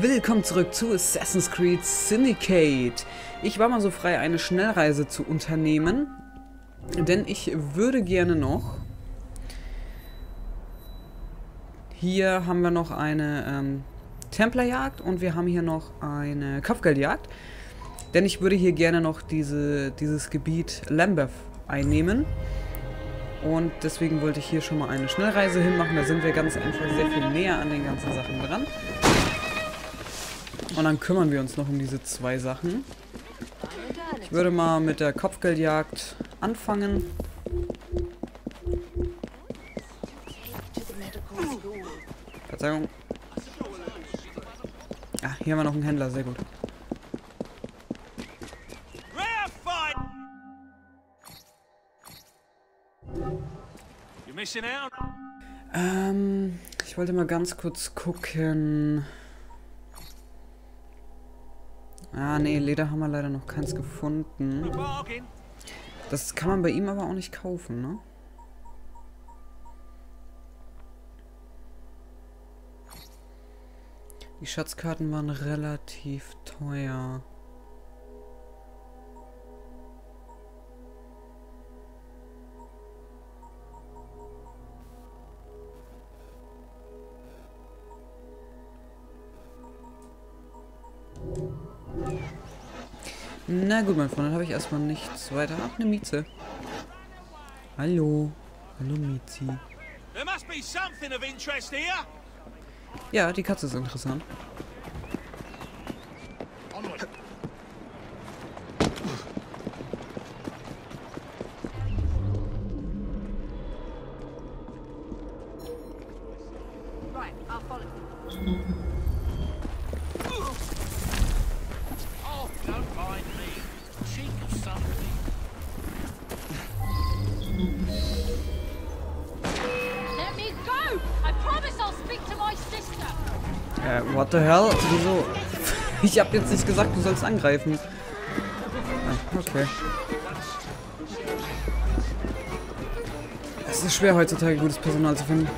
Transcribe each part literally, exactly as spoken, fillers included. Willkommen zurück zu Assassin's Creed Syndicate. Ich war mal so frei, eine Schnellreise zu unternehmen, denn ich würde gerne noch... Hier haben wir noch eine ähm, Templerjagd und wir haben hier noch eine Kopfgeldjagd, denn ich würde hier gerne noch diese, dieses Gebiet Lambeth einnehmen. Und deswegen wollte ich hier schon mal eine Schnellreise hinmachen. Da sind wir ganz einfach sehr viel näher an den ganzen Sachen dran. Und dann kümmern wir uns noch um diese zwei Sachen. Ich würde mal mit der Kopfgeldjagd anfangen. Verzeihung. Ah, hier haben wir noch einen Händler, sehr gut. Ähm, ich wollte mal ganz kurz gucken. Ah, nee, Leder haben wir leider noch keins gefunden. Das kann man bei ihm aber auch nicht kaufen, ne? Die Schatzkarten waren relativ teuer. Na gut, mein Freund, dann habe ich erstmal nichts weiter. Ach, eine Mieze. Hallo. Hallo, Miezi. Ja, die Katze ist interessant. What the hell? Wieso? Ich hab jetzt nicht gesagt, du sollst angreifen. Ah, okay. Es ist schwer heutzutage gutes Personal zu finden.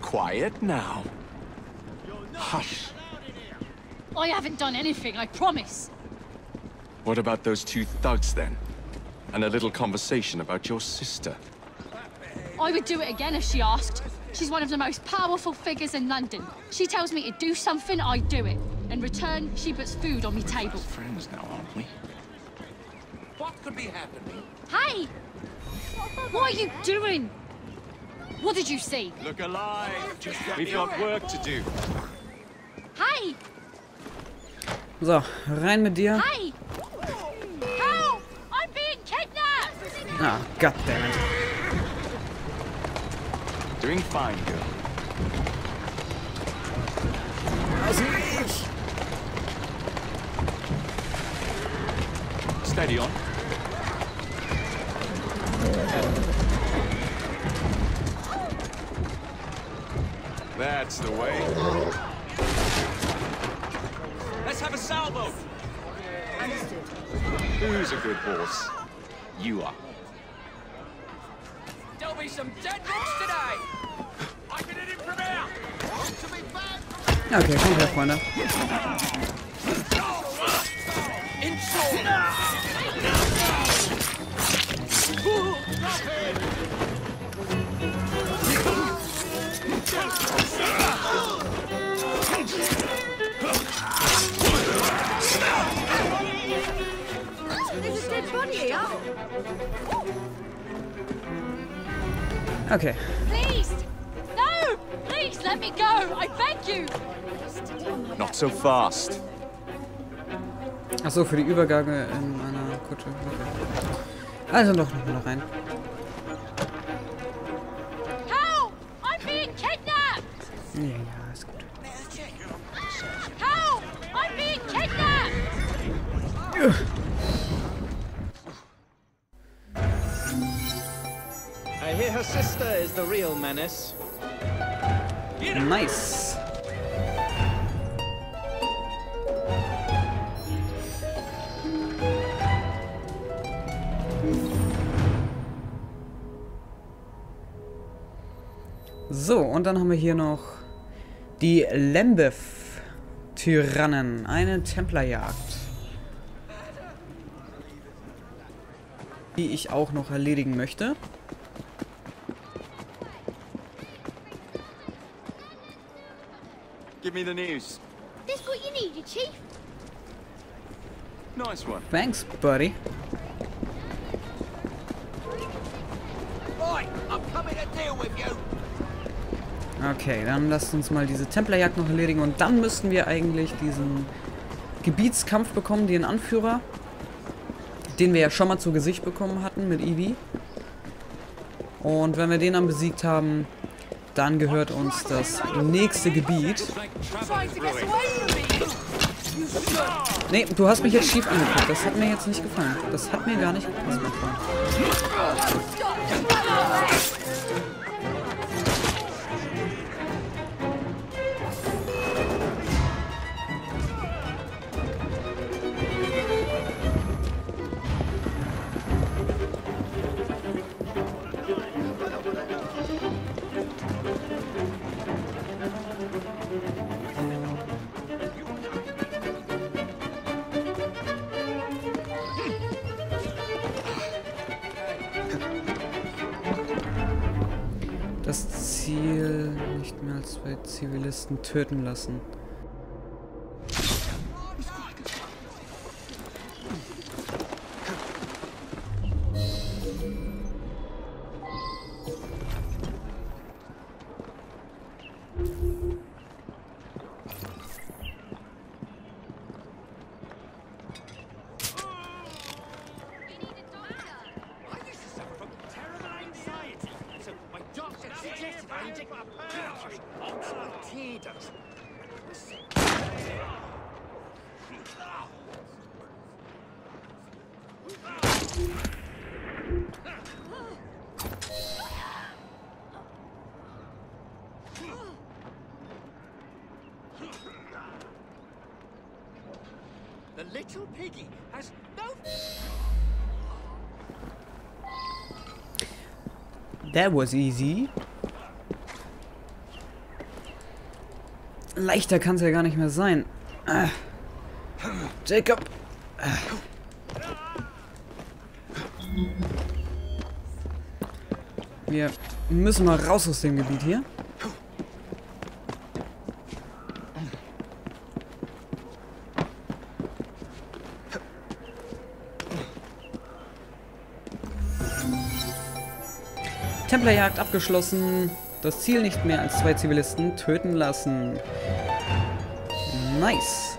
Quiet now. Hush. I haven't done anything, I promise. What about those two thugs then? And a little conversation about your sister? I would do it again if she asked. She's one of the most powerful figures in London. She tells me to do something, I do it. In return, she puts food on my table. We're friends now, aren't we? What could be happening? Hey! What are you doing? What did you see? Look alive. Just We've got work to do. Hi. So, rein mit dir. Hi. Help! I'm being kidnapped. Ah, oh, goddammit. Doing fine, girl. How's it? Steady on. That's the way. Let's have a salvo. Who's a good horse? You are. There'll be some dead books today. I can hit him from here. To be back. Okay, komm her, Freunde. Okay. Please, no! Please let me go. I beg you. Not so fast. Ach so, für die Übergabe in einer Kutsche. Okay. Also doch noch mal rein. Help! I'm being kidnapped. Ja, ja, ist gut. Help! I hear her sister is the real menace. Nice. So, und dann haben wir hier noch die Lambeth-Tyrannen. Eine Templerjagd. Die ich auch noch erledigen möchte. Give me the news. That's what you needed, Chief. Nice one. Thanks, buddy. Right, I'm coming to deal with you. Okay, dann lasst uns mal diese Templerjagd noch erledigen und dann müssten wir eigentlich diesen Gebietskampf bekommen, den Anführer, den wir ja schon mal zu Gesicht bekommen hatten mit Evie. Und wenn wir den dann besiegt haben, dann gehört uns das nächste Gebiet. Nee, du hast mich jetzt schief angeguckt. Das hat mir jetzt nicht gefallen. Das hat mir gar nicht gefallen. Das Ziel, nicht mehr als zwei Zivilisten töten lassen. The little piggy has no. That was easy. Leichter kann es ja gar nicht mehr sein. Ah. Jacob. Ah. Wir müssen mal raus aus dem Gebiet hier. Templerjagd abgeschlossen. Das Ziel nicht mehr als zwei Zivilisten töten lassen. Nice.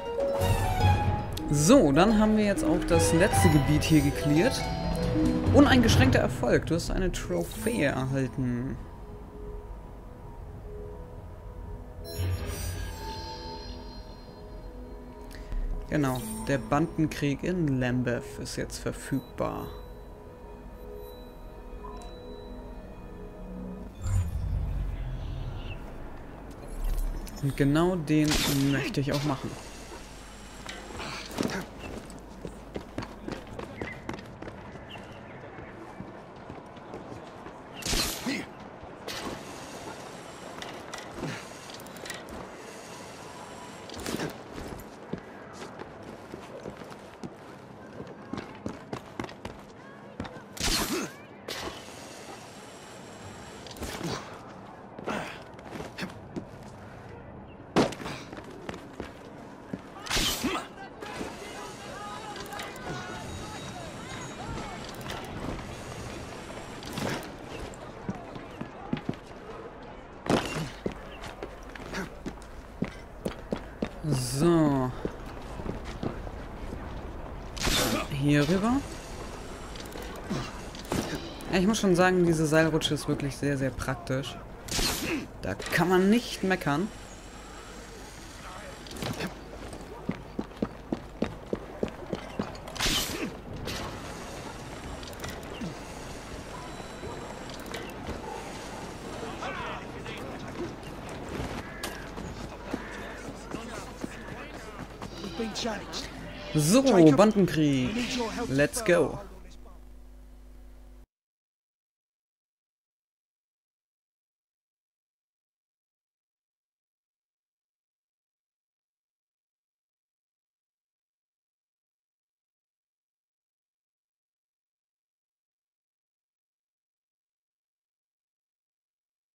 So, dann haben wir jetzt auch das letzte Gebiet hier gecleart. Uneingeschränkter Erfolg. Du hast eine Trophäe erhalten. Genau. Der Bandenkrieg in Lambeth ist jetzt verfügbar. Und genau den möchte ich auch machen. So. Hier rüber. Ja, ich muss schon sagen, diese Seilrutsche ist wirklich sehr, sehr praktisch. Da kann man nicht meckern. So, Bandenkrieg. Let's go.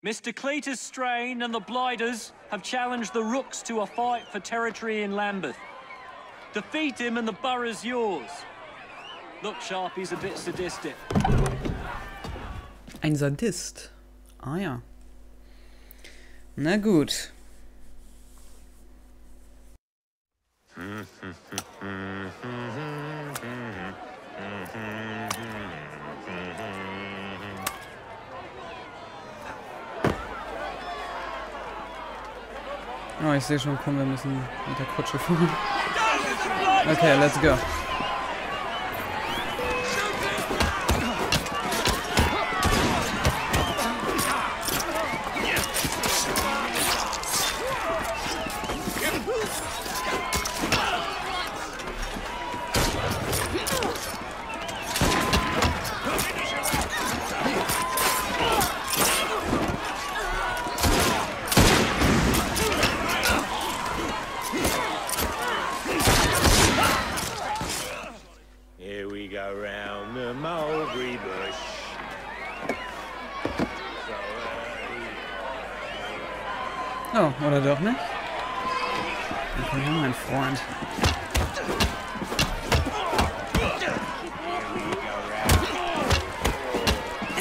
Mister Cletus Strain and the Bliders have challenged the Rooks to a fight for territory in Lambeth. Defeat him and the borough's yours. Look sharp, he's a bit sadistic. Ein Sadist. Ah ja. Na gut. Oh, ich sehe schon, komm, wir müssen mit der Kutsche fahren. Okay, let's go. Oh, oder doch nicht? Dann komm her, mein Freund.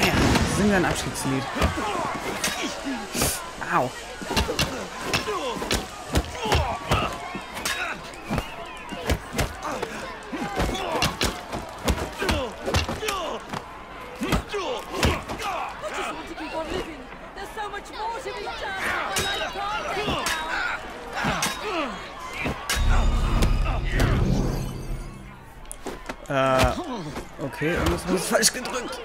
Ja, singen wir ein Abschiedslied. Au. Äh, okay, irgendwas wurde falsch gedrückt.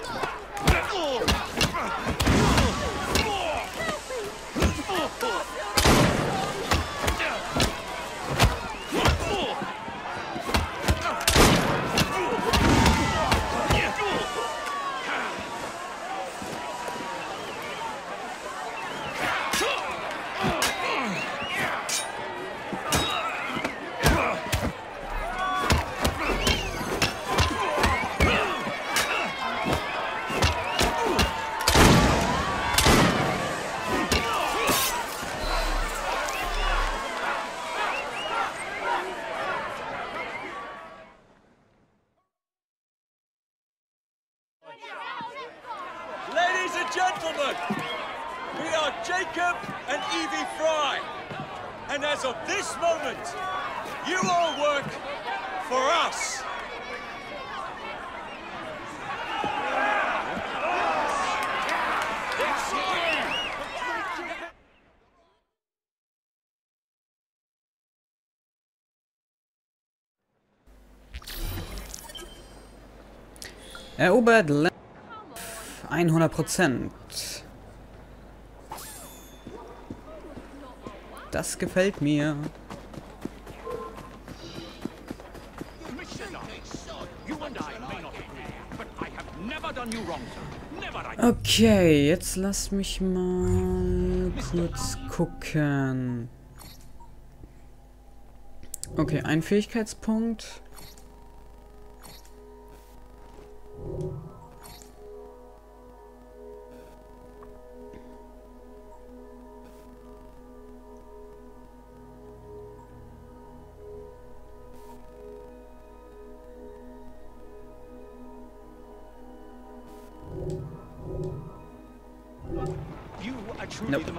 Gentlemen, we are Jacob and Evie Frye, and as of this moment, you all work for us. Erobert hundert Prozent. Das gefällt mir. Okay, jetzt lass mich mal kurz gucken. Okay, ein Fähigkeitspunkt. Nope.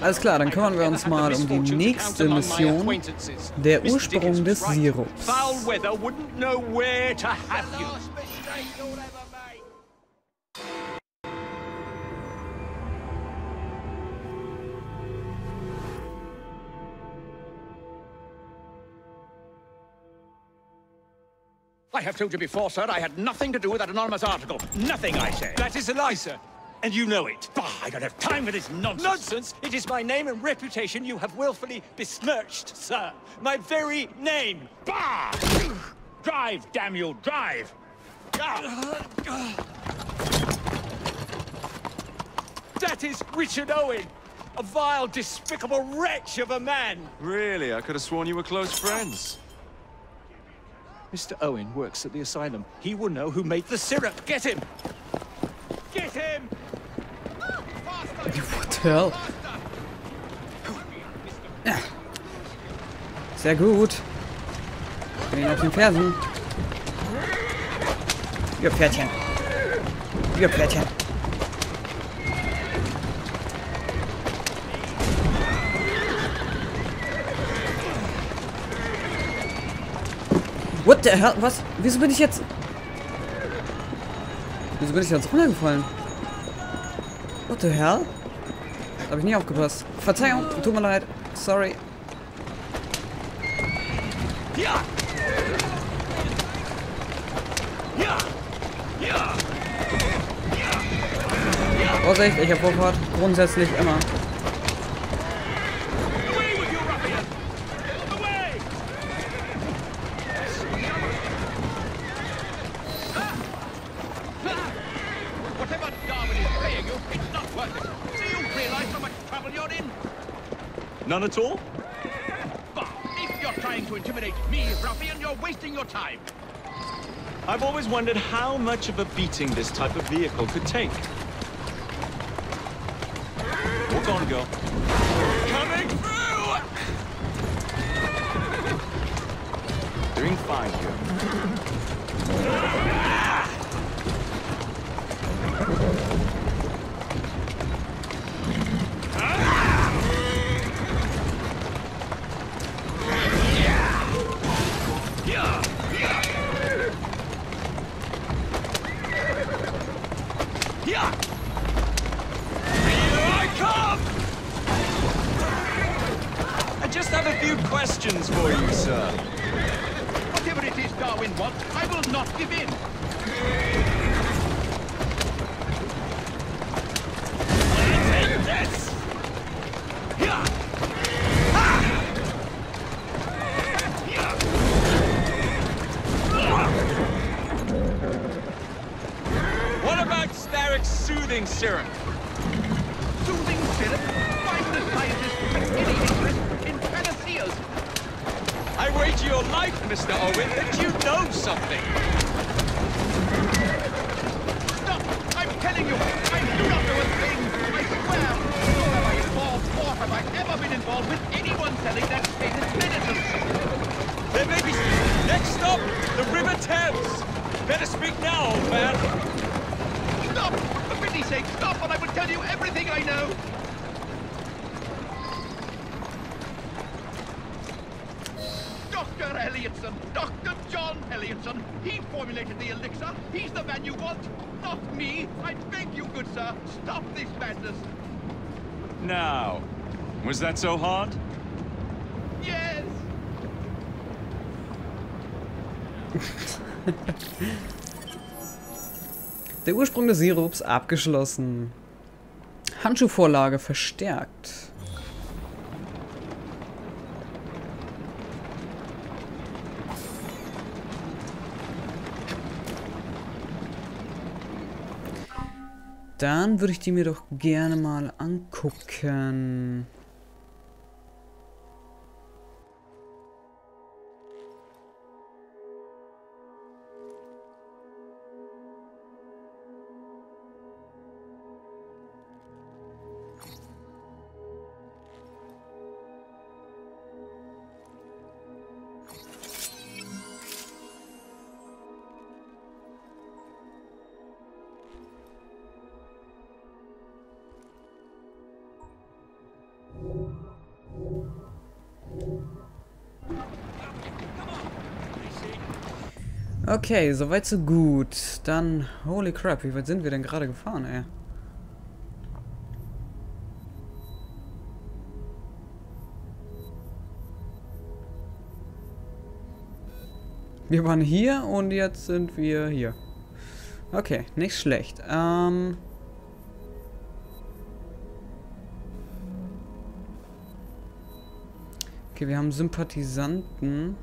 Alles klar, dann kümmern wir uns mal um die nächste Mission, der Ursprung des Sirups. I have told you before, sir, I had nothing to do with that anonymous article. Nothing, I say. That is a lie, sir. and you know it. Bah, I don't have time for this nonsense. Nonsense? It is my name and reputation you have willfully besmirched, sir. My very name. Bah! Drive, damn you, drive! That is Richard Owen, a vile, despicable wretch of a man. Really? I could have sworn you were close friends. Mister Owen works at the asylum. He will know who made the syrup. Get him! Get him! What the hell? Sehr gut. Ich bin auf den Fersen. Ihr Pferdchen. Ihr Pferdchen. What the hell? Was? Wieso bin ich jetzt... Wieso bin ich jetzt runtergefallen? What the hell? Habe ich nie aufgepasst. Verzeihung, tut mir leid. Sorry. Ja! Ja! Ja! Ja! Vorsicht, ich habe Vorfahrt. Grundsätzlich immer. None at all? But if you're trying to intimidate me, ruffian, you're wasting your time. I've always wondered how much of a beating this type of vehicle could take. Walk on, girl. Coming through! Doing fine, girl. For you, sir. Whatever it is Darwin wants, I will not give in. Take this! What about Starrick's soothing syrup? Soothing syrup? Find the scientist with any interest in panaceas. I wager your life, Mister Owen, that you know something. Stop! I'm telling you, I do not know a thing. I swear, nor have I involved, or have I ever been involved with anyone selling their patent medicines. There may be... Next stop, the River Thames. Better speak now, old man. Stop! For pity's sake, stop, and I will tell you everything I know. Doctor Elliotson, Doctor John Elliotson, he formulated the elixir. He's the man you want, not me. I beg you, good sir, stop this madness. Now, was that so hard? Yes. Der Ursprung des Sirups abgeschlossen. Handschuhvorlage verstärkt. Dann würde ich die mir doch gerne mal angucken. Okay, soweit so gut. Dann, holy crap, wie weit sind wir denn gerade gefahren, ey? Wir waren hier und jetzt sind wir hier. Okay, nicht schlecht. Ähm... Okay, wir haben Sympathisanten.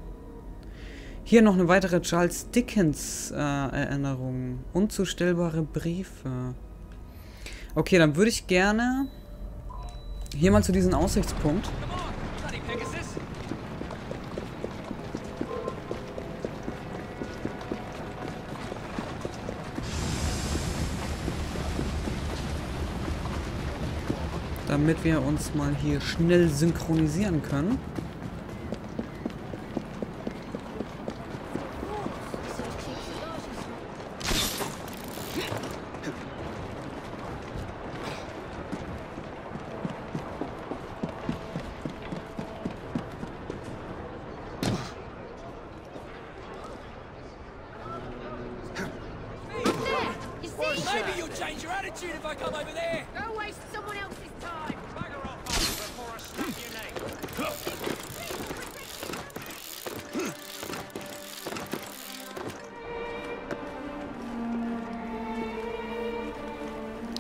Hier noch eine weitere Charles Dickens äh, Erinnerung. Unzustellbare Briefe. Okay, dann würde ich gerne hier mal zu diesem Aussichtspunkt. Damit wir uns mal hier schnell synchronisieren können.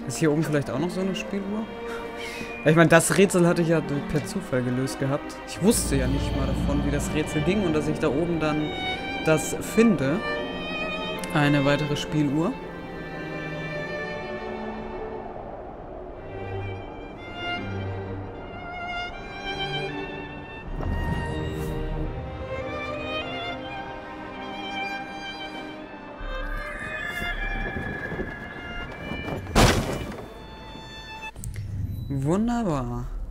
Ist hier oben vielleicht auch noch so eine Spieluhr? Ich meine, das Rätsel hatte ich ja per Zufall gelöst gehabt. Ich wusste ja nicht mal davon, wie das Rätsel ging und dass ich da oben dann das finde. Eine weitere Spieluhr. Wunderbar.